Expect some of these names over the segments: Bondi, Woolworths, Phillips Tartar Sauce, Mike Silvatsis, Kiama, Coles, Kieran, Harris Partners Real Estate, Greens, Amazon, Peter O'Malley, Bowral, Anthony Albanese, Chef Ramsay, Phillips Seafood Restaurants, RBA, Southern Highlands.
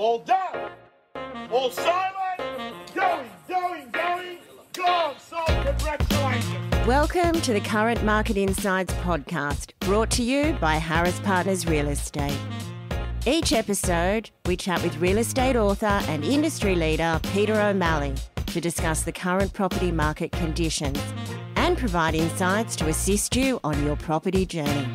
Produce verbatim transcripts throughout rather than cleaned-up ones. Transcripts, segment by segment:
All done. All silent. Going, going, going. Go, so congratulations. Welcome to the Current Market Insights podcast, brought to you by Harris Partners Real Estate. Each episode, we chat with real estate author and industry leader Peter O'Malley to discuss the current property market conditions and provide insights to assist you on your property journey.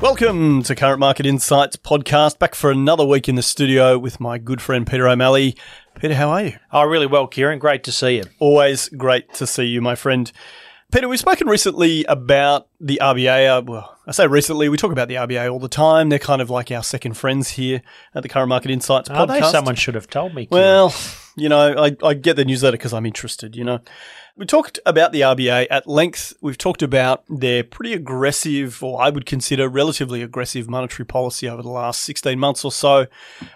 Welcome to Current Market Insights podcast, back for another week in the studio with my good friend Peter O'Malley. Peter, how are you? Oh, really well, Kieran. Great to see you. Always great to see you, my friend. Peter, we've spoken recently about the R B A. Uh, well, I say recently, we talk about the R B A all the time. They're kind of like our second friends here at the Current Market Insights podcast. Are they? Someone should have told me. Kieran. Well, you know, I, I get the newsletter because I'm interested, you know. We talked about the R B A at length. We've talked about their pretty aggressive, or I would consider relatively aggressive, monetary policy over the last sixteen months or so.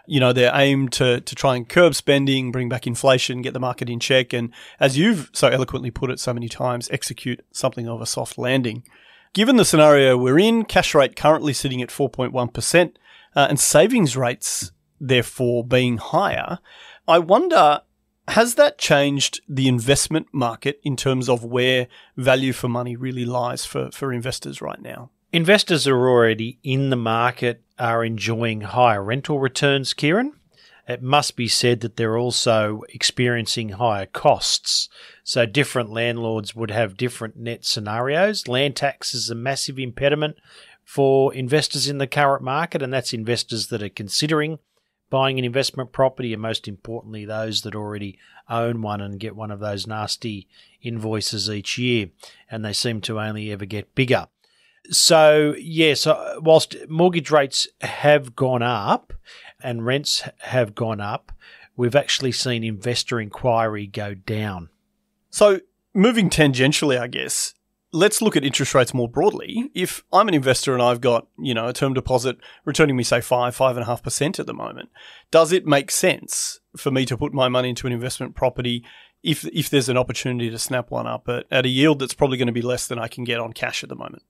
You know, their aim to, to try and curb spending, bring back inflation, get the market in check, and as you've so eloquently put it so many times, execute something of a soft landing. Given the scenario we're in, cash rate currently sitting at four point one percent, uh, and savings rates, therefore, being higher, I wonder, has that changed the investment market in terms of where value for money really lies for, for investors right now? Investors are already in the market, are enjoying higher rental returns, Kieran. It must be said that they're also experiencing higher costs. So different landlords would have different net scenarios. Land tax is a massive impediment for investors in the current market, and that's investors that are considering buying an investment property, and most importantly, those that already own one and get one of those nasty invoices each year, and they seem to only ever get bigger. So, yes, whilst mortgage rates have gone up, and rents have gone up, we've actually seen investor inquiry go down. So moving tangentially, I guess, let's look at interest rates more broadly. If I'm an investor and I've got, you know, a term deposit returning me, say, five, five and a half percent at the moment, does it make sense for me to put my money into an investment property if if there's an opportunity to snap one up at, at a yield that's probably going to be less than I can get on cash at the moment?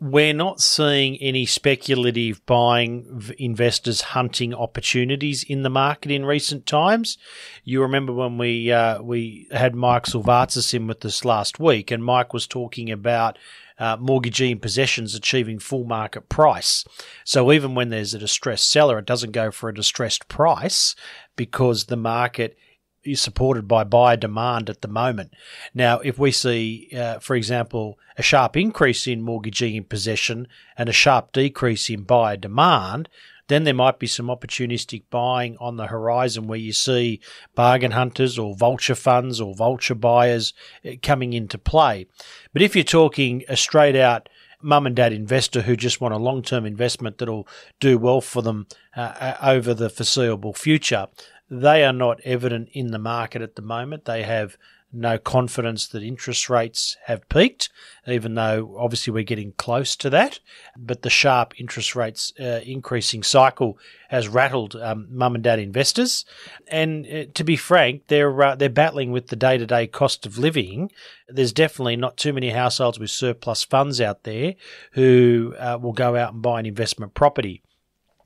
We're not seeing any speculative buying, investors hunting opportunities in the market in recent times. You remember when we uh, we had Mike Silvatsis in with us last week, and Mike was talking about uh, mortgagee in possessions achieving full market price. So even when there's a distressed seller, it doesn't go for a distressed price because the market is supported by buyer demand at the moment. Now, if we see, uh, for example, a sharp increase in mortgagee in possession and a sharp decrease in buyer demand, then there might be some opportunistic buying on the horizon where you see bargain hunters or vulture funds or vulture buyers coming into play. But if you're talking a straight-out mum and dad investor who just want a long-term investment that'll do well for them uh, over the foreseeable future, they are not evident in the market at the moment. They have no confidence that interest rates have peaked, even though obviously we're getting close to that. But the sharp interest rates uh, increasing cycle has rattled um, mum and dad investors. And uh, to be frank, they're uh, they're battling with the day-to-day cost of living. There's definitely not too many households with surplus funds out there who uh, will go out and buy an investment property.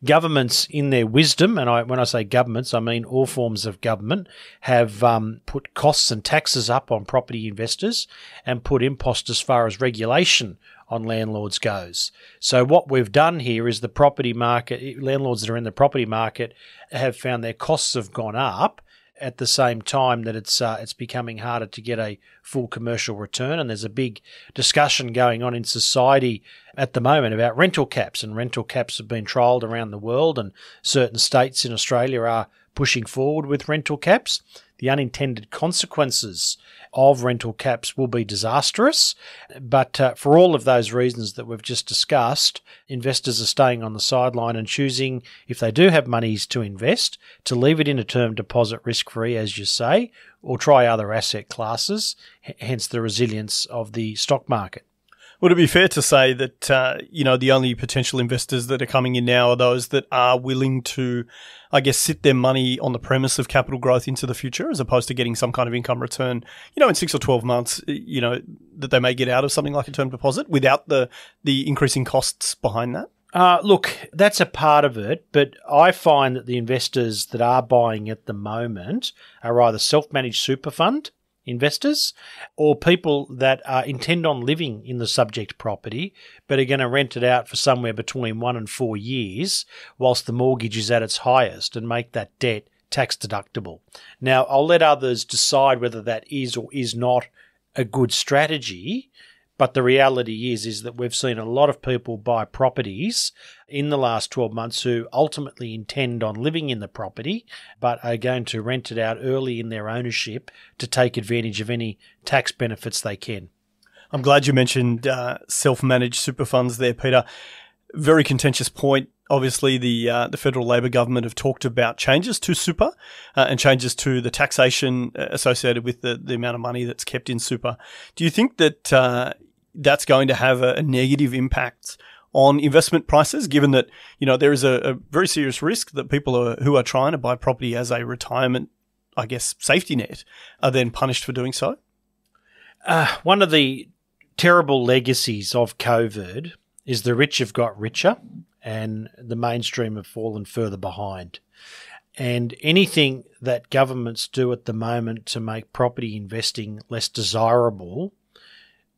Governments, in their wisdom, and I, when I say governments, I mean all forms of government, have um, put costs and taxes up on property investors and put impost as far as regulation on landlords goes. So what we've done here is the property market, landlords that are in the property market have found their costs have gone up at the same time that it's uh, it's becoming harder to get a full commercial return. And there's a big discussion going on in society at the moment about rental caps, and rental caps have been trialled around the world, and certain states in Australia are pushing forward with rental caps. The unintended consequences of rental caps will be disastrous. But uh, for all of those reasons that we've just discussed, investors are staying on the sideline and choosing, if they do have monies to invest, to leave it in a term deposit risk-free, as you say, or try other asset classes, hence the resilience of the stock market. Would it be fair to say that, uh, you know, the only potential investors that are coming in now are those that are willing to, I guess, sit their money on the premise of capital growth into the future as opposed to getting some kind of income return, you know, in six or twelve months, you know, that they may get out of something like a term deposit without the, the increasing costs behind that? Uh, look, that's a part of it, but I find that the investors that are buying at the moment are either self-managed super fund investors or people that uh, intend on living in the subject property but are going to rent it out for somewhere between one and four years whilst the mortgage is at its highest and make that debt tax deductible. Now, I'll let others decide whether that is or is not a good strategy. But the reality is, is that we've seen a lot of people buy properties in the last twelve months who ultimately intend on living in the property, but are going to rent it out early in their ownership to take advantage of any tax benefits they can. I'm glad you mentioned uh, self-managed super funds there, Peter. Very contentious point. Obviously, the uh, the federal Labor government have talked about changes to super uh, and changes to the taxation associated with the, the amount of money that's kept in super. Do you think that uh, that's going to have a negative impact on investment prices, given that, you know, there is a, a very serious risk that people are, who are trying to buy property as a retirement, I guess, safety net are then punished for doing so? Uh, one of the terrible legacies of COVID is the rich have got richer and the mainstream have fallen further behind. And anything that governments do at the moment to make property investing less desirable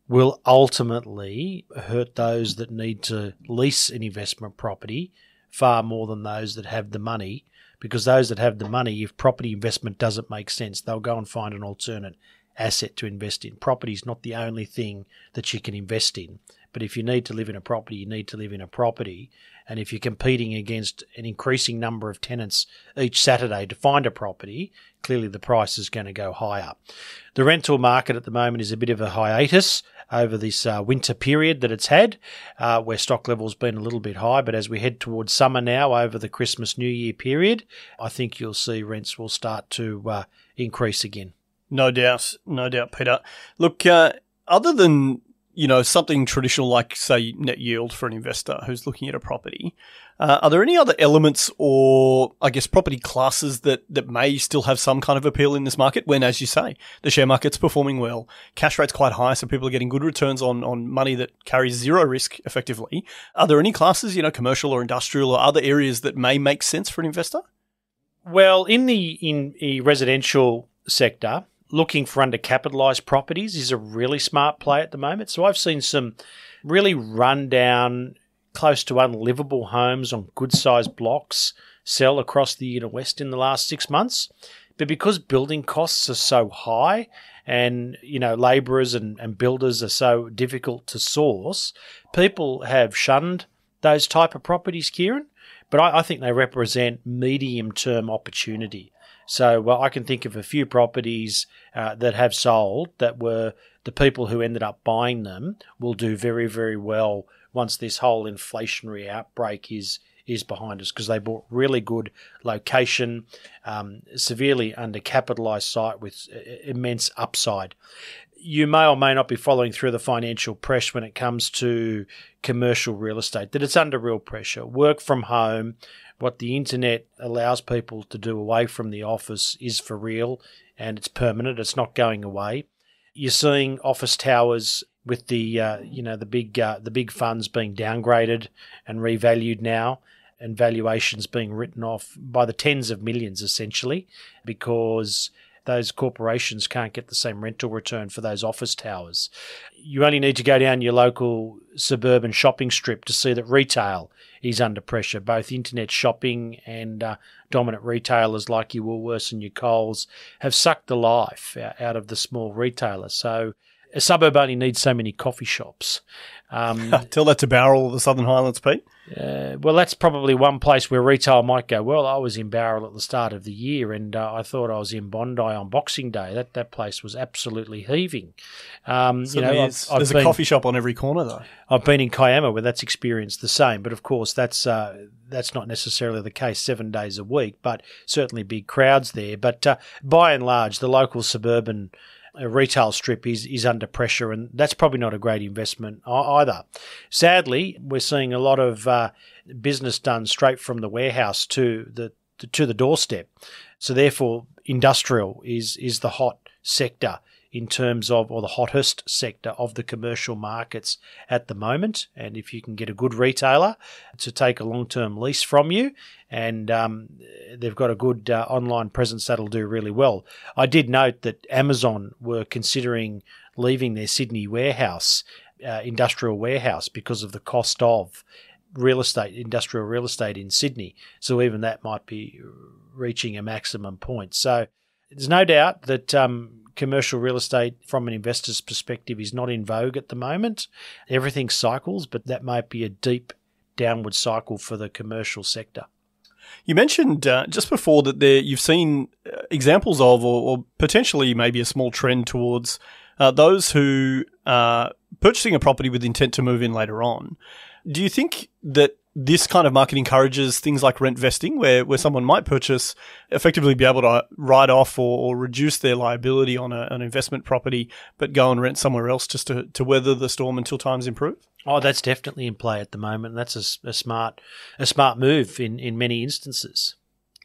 will ultimately hurt those that need to lease an investment property far more than those that have the money, because those that have the money, if property investment doesn't make sense, they'll go and find an alternate asset to invest in. Property is not the only thing that you can invest in. But if you need to live in a property, you need to live in a property. And if you're competing against an increasing number of tenants each Saturday to find a property, clearly the price is going to go higher. The rental market at the moment is a bit of a hiatus over this uh, winter period that it's had, uh, where stock level's been a little bit high. But as we head towards summer now, over the Christmas New Year period, I think you'll see rents will start to uh, increase again. No doubt. No doubt, Peter. Look, uh, other than, you know, something traditional like, say, net yield for an investor who's looking at a property, uh, are there any other elements or, I guess, property classes that, that may still have some kind of appeal in this market when, as you say, the share market's performing well, cash rate's quite high, so people are getting good returns on, on money that carries zero risk effectively? Are there any classes, you know, commercial or industrial or other areas that may make sense for an investor? Well, in the, in the residential sector, looking for undercapitalised properties is a really smart play at the moment. So I've seen some really run-down, close to unlivable homes on good-sized blocks sell across the inner west in the last six months. But because building costs are so high and, you know, labourers and, and builders are so difficult to source, people have shunned those type of properties, Kieran. But I, I think they represent medium-term opportunity. So well, I can think of a few properties uh, that have sold that were the people who ended up buying them will do very, very well once this whole inflationary outbreak is is behind us, because they bought really good location, um, severely undercapitalised site with immense upside. You may or may not be following through the financial press when it comes to commercial real estate, that it's under real pressure. Work from home, what the internet allows people to do away from the office is for real, and it's permanent. It's not going away. You're seeing office towers with the uh, you know the big uh, the big funds being downgraded and revalued now, and valuations being written off by the tens of millions essentially, because those corporations can't get the same rental return for those office towers. You only need to go down your local suburban shopping strip to see that retail is under pressure, both internet shopping and uh, dominant retailers like your Woolworths and your Coles have sucked the life out of the small retailer. So a suburb only needs so many coffee shops. Um, Tell that to Bowral or the Southern Highlands, Pete. Uh, well, that's probably one place where retail might go, well, I was in Bowral at the start of the year and uh, I thought I was in Bondi on Boxing Day. That that place was absolutely heaving. Um, you know, I've, I've There's been, a coffee shop on every corner, though. I've been in Kiama where that's experienced the same. But, of course, that's uh, that's not necessarily the case seven days a week, but certainly big crowds there. But uh, by and large, the local suburban a retail strip is, is under pressure, and that's probably not a great investment either. Sadly, we're seeing a lot of uh, business done straight from the warehouse to the to the doorstep. So therefore, industrial is is the hot sector in terms of, or the hottest sector of the commercial markets at the moment. And if you can get a good retailer to take a long-term lease from you, and um, they've got a good uh, online presence, that'll do really well. I did note that Amazon were considering leaving their Sydney warehouse, uh, industrial warehouse, because of the cost of real estate, industrial real estate in Sydney. So even that might be reaching a maximum point. So there's no doubt that um, commercial real estate from an investor's perspective is not in vogue at the moment. Everything cycles, but that might be a deep downward cycle for the commercial sector. You mentioned uh, just before that there you've seen examples of, or, or potentially maybe a small trend towards uh, those who are purchasing a property with intent to move in later on. Do you think that this kind of market encourages things like rent vesting, where, where someone might purchase, effectively be able to write off or, or reduce their liability on a, an investment property, but go and rent somewhere else just to, to weather the storm until times improve? Oh, that's definitely in play at the moment. That's a, a smart a smart move in, in many instances.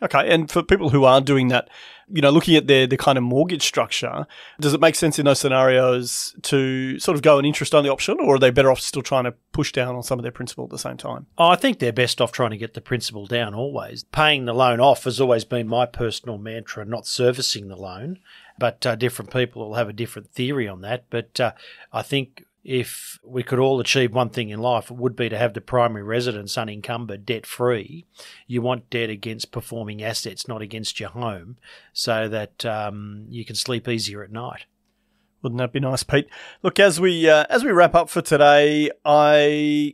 Okay. And for people who are doing that, you know, looking at their, their kind of mortgage structure, does it make sense in those scenarios to sort of go an interest-only option, or are they better off still trying to push down on some of their principal at the same time? Oh, I think they're best off trying to get the principal down always. Paying the loan off has always been my personal mantra, not servicing the loan. But uh, different people will have a different theory on that. But uh, I think if we could all achieve one thing in life, it would be to have the primary residence unencumbered, debt-free. You want debt against performing assets, not against your home, so that um, you can sleep easier at night. Wouldn't that be nice, Pete? Look, as we uh, as we wrap up for today, I,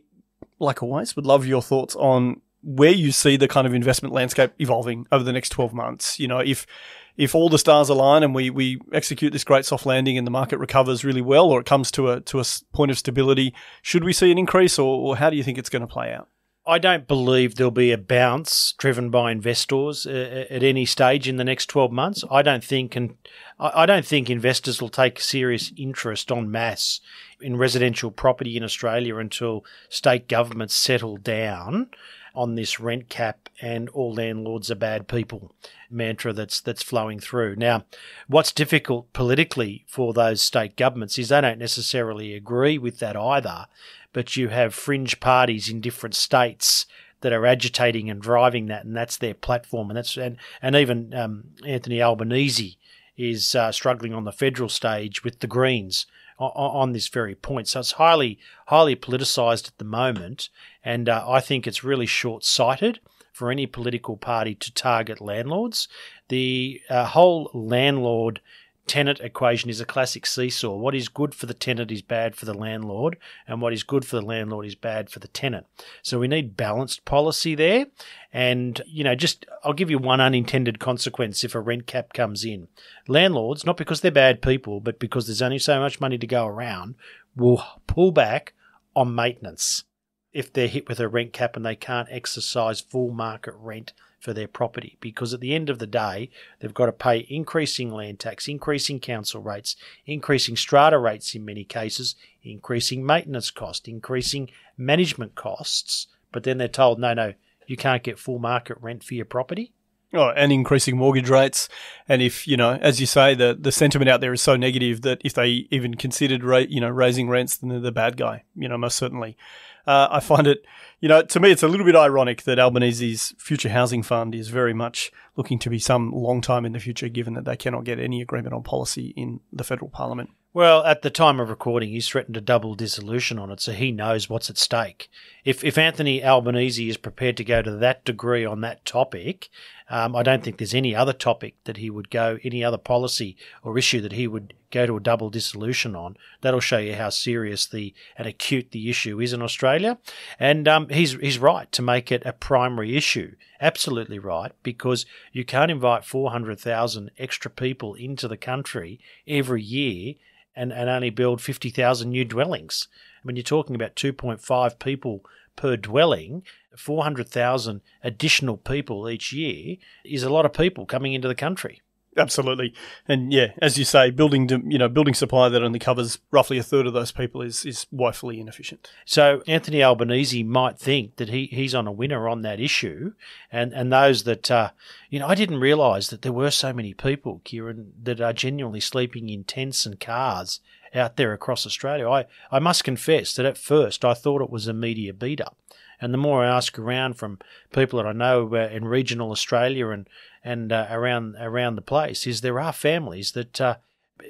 like always, would love your thoughts on where you see the kind of investment landscape evolving over the next twelve months. You know, if if all the stars align and we we execute this great soft landing and the market recovers really well, or it comes to a to a point of stability, should we see an increase, or, or how do you think it's going to play out? I don't believe there'll be a bounce driven by investors uh, at any stage in the next twelve months. I don't think, and I don't think investors will take serious interest en masse in residential property in Australia until state governments settle down on this rent cap and all landlords are bad people mantra that's that's flowing through. Now, what's difficult politically for those state governments is they don't necessarily agree with that either, but you have fringe parties in different states that are agitating and driving that, and that's their platform. And that's and, and even um, Anthony Albanese is uh, struggling on the federal stage with the Greens on this very point. So it's highly, highly politicised at the moment, and uh, I think it's really short-sighted for any political party to target landlords. The uh, whole landlord tenant equation is a classic seesaw. What is good for the tenant is bad for the landlord, and what is good for the landlord is bad for the tenant. So we need balanced policy there. And, you know, just I'll give you one unintended consequence if a rent cap comes in. Landlords, not because they're bad people, but because there's only so much money to go around, will pull back on maintenance if they're hit with a rent cap and they can't exercise full market rent for their property, because at the end of the day, they've got to pay increasing land tax, increasing council rates, increasing strata rates in many cases, increasing maintenance costs, increasing management costs, but then they're told, no, no, you can't get full market rent for your property. Oh, and increasing mortgage rates. And if, you know, as you say, the, the sentiment out there is so negative that if they even considered, ra- you know, raising rents, then they're the bad guy, you know, most certainly. Uh, I find it, you know, to me, it's a little bit ironic that Albanese's future housing fund is very much looking to be some long time in the future, given that they cannot get any agreement on policy in the federal parliament. Well, at the time of recording, he's threatened a double dissolution on it, so he knows what's at stake. If if Anthony Albanese is prepared to go to that degree on that topic, um, I don't think there's any other topic that he would go, any other policy or issue that he would go to a double dissolution on. That'll show you how serious the and acute the issue is in Australia. And um, he's he's right to make it a primary issue. Absolutely right, because you can't invite four hundred thousand extra people into the country every year and, and only build fifty thousand new dwellings. I mean, you're talking about two point five people per dwelling. four hundred thousand additional people each year is a lot of people coming into the country. Absolutely. And yeah, as you say, building you know building supply that only covers roughly a third of those people is, is woefully inefficient. So Anthony Albanese might think that he, he's on a winner on that issue, and, and those that, uh, you know, I didn't realise that there were so many people, Kieran, that are genuinely sleeping in tents and cars out there across Australia. I, I must confess that at first I thought it was a media beat-up. And the more I ask around from people that I know in regional Australia and and uh, around around the place, is there are families that uh,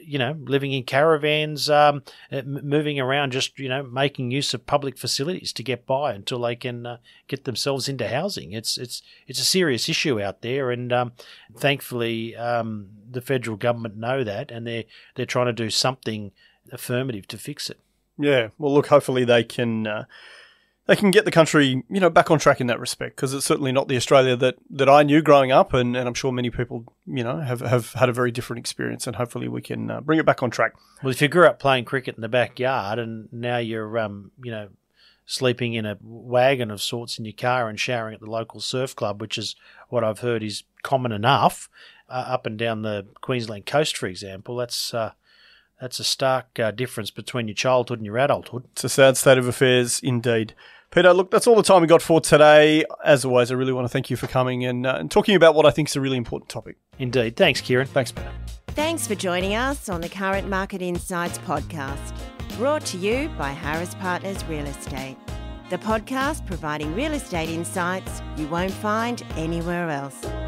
you know living in caravans, um, moving around, just you know making use of public facilities to get by until they can uh, get themselves into housing. It's it's it's a serious issue out there, and um, thankfully um, the federal government know that, and they're they're trying to do something affirmative to fix it. Yeah, well, look, hopefully they can. Uh They can get the country, you know, back on track in that respect, because it's certainly not the Australia that, that I knew growing up, and, and I'm sure many people, you know, have, have had a very different experience, and hopefully we can uh, bring it back on track. Well, if you grew up playing cricket in the backyard and now you're, um, you know, sleeping in a wagon of sorts in your car and showering at the local surf club, which is what I've heard is common enough uh, up and down the Queensland coast, for example, that's... Uh, That's a stark uh, difference between your childhood and your adulthood. It's a sad state of affairs indeed. Peter, look, that's all the time we got for today. As always, I really want to thank you for coming and, uh, and talking about what I think is a really important topic. Indeed. Thanks, Kieran. Thanks, Peter. Thanks for joining us on the Current Market Insights podcast, brought to you by Harris Partners Real Estate, the podcast providing real estate insights you won't find anywhere else.